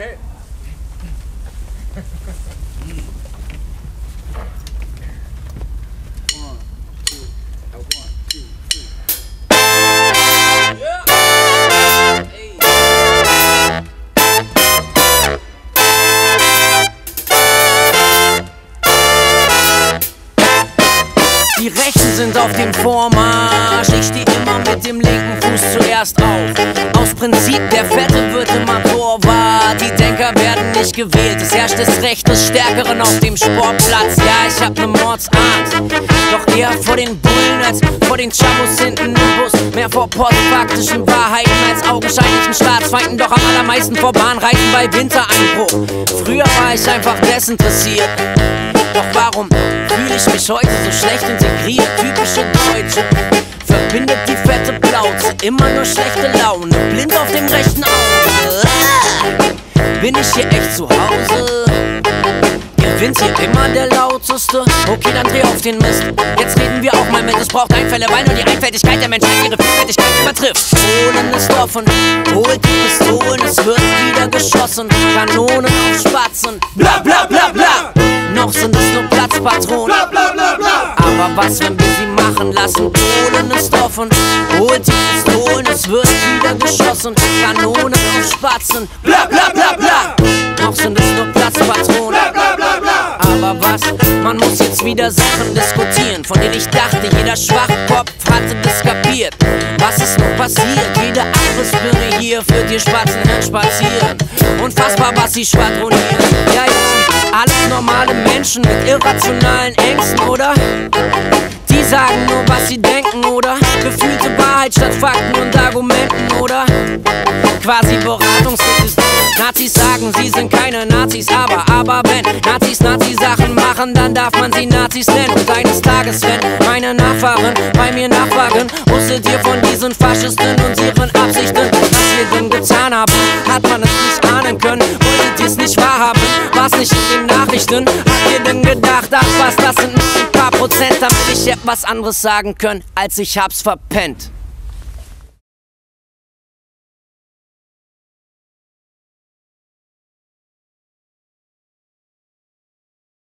Okay. Die Rechten sind auf dem Vormarsch, ich stehe immer mit dem linken Fuß zuerst auf. Aus Prinzip, der Fette wird immer Torwart, die Denker werden nicht gewählt. Es herrscht das Recht des Stärkeren auf dem Sportplatz, ja, ich hab ne Mordsart. Doch eher vor den Bullen als vor den Chabos hinten im Bus. Mehr vor postfaktischen Wahrheiten als augenscheinlichen Staatsfeinden, doch am allermeisten vor Bahnreisen bei Wintereinbruch. Früher war ich einfach desinteressiert, doch warum fühle ich mich heute so schlecht integriert? Typische Deutsche verbindet die fette Plauze, immer nur schlechte Laune, blind auf dem rechten Auge. Bin ich hier echt zu Hause? Gewinnt hier immer der Lauteste? Okay, dann dreh auf den Mist. Jetzt reden wir auch mal mit, es braucht Einfälle, weil nur die Einfältigkeit der Menschen ihre Vielfältigkeit übertrifft. Ohne ist offen, holt die Pistolen, es wird wieder geschossen, Kanonen auf Spatzen, bla bla bla bla. Noch sind es nur Platzpatronen, bla, bla, bla, bla. Aber was, wenn wir sie machen lassen? Polen ist offen, holt die Pistolen, es wird wieder geschossen, Kanonen auf Spatzen, bla bla bla bla. Noch sind es nur Platzpatronen, bla, bla, bla, bla. Aber was, man muss jetzt wieder Sachen diskutieren, von denen ich dachte, jeder Schwachkopf hatte das kapiert. Was ist nun passiert? Jede Abrissbirne hier führt ihr schwarzen Hirn spazieren. Unfassbar, was sie schwadronieren, ja, ja. Alles normale Menschen mit irrationalen Ängsten, oder? Die sagen nur, was sie denken, oder? Gefühlte Wahrheit statt Fakten und Argumenten, oder? Quasi beratungsresistent. Nazis sagen, sie sind keine Nazis, aber wenn Nazis Nazi-Sachen machen, dann darf man sie Nazis nennen. Und eines Tages, wenn meine Nachfahren bei mir nachfragen, wusstet ihr von diesen Faschisten und ihren Absichten? Was wir denn getan haben, hat man es nicht ahnen können. Wolltet ihr es nicht wahrhaben? Was nicht in den Nachrichten? Habt ihr denn gedacht, ach was, das sind ein paar Prozent, damit ich etwas anderes sagen können, als ich hab's verpennt?